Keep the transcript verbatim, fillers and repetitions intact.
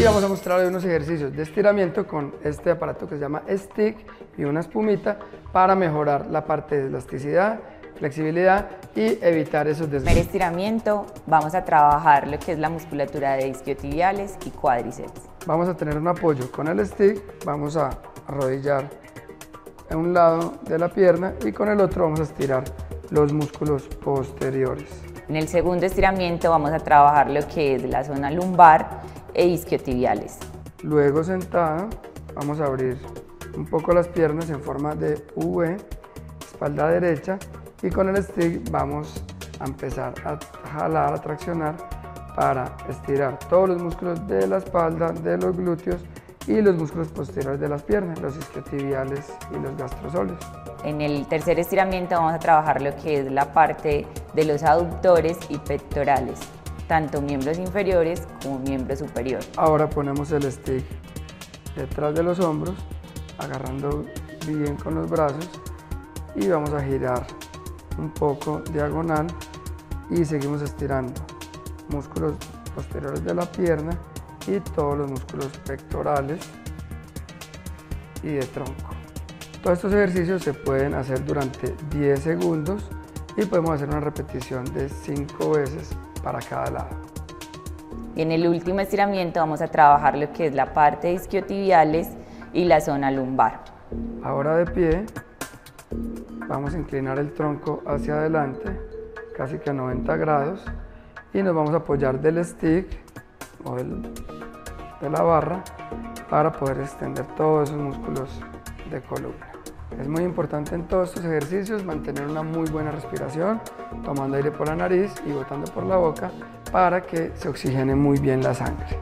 Y vamos a mostrar hoy unos ejercicios de estiramiento con este aparato que se llama Stick y una espumita para mejorar la parte de elasticidad, flexibilidad y evitar esos desvíos. En el estiramiento vamos a trabajar lo que es la musculatura de isquiotibiales y cuádriceps. Vamos a tener un apoyo con el stick, vamos a arrodillar en un lado de la pierna y con el otro vamos a estirar los músculos posteriores. En el segundo estiramiento vamos a trabajar lo que es la zona lumbar e isquiotibiales. Luego sentada vamos a abrir un poco las piernas en forma de V, espalda derecha, y con el stick vamos a empezar a jalar, a traccionar para estirar todos los músculos de la espalda, de los glúteos y los músculos posteriores de las piernas, los isquiotibiales y los gastrosóleos. En el tercer estiramiento vamos a trabajar lo que es la parte de los aductores y pectorales, tanto miembros inferiores como miembro superior. Ahora ponemos el stick detrás de los hombros, agarrando bien con los brazos, y vamos a girar un poco diagonal y seguimos estirando músculos posteriores de la pierna y todos los músculos pectorales y de tronco. Todos estos ejercicios se pueden hacer durante diez segundos y podemos hacer una repetición de cinco veces para cada lado. Y en el último estiramiento vamos a trabajar lo que es la parte de isquiotibiales y la zona lumbar. Ahora de pie vamos a inclinar el tronco hacia adelante, casi que a noventa grados, y nos vamos a apoyar del stick o del, de la barra para poder extender todos esos músculos de columna. Es muy importante en todos estos ejercicios mantener una muy buena respiración, tomando aire por la nariz y botando por la boca para que se oxigene muy bien la sangre.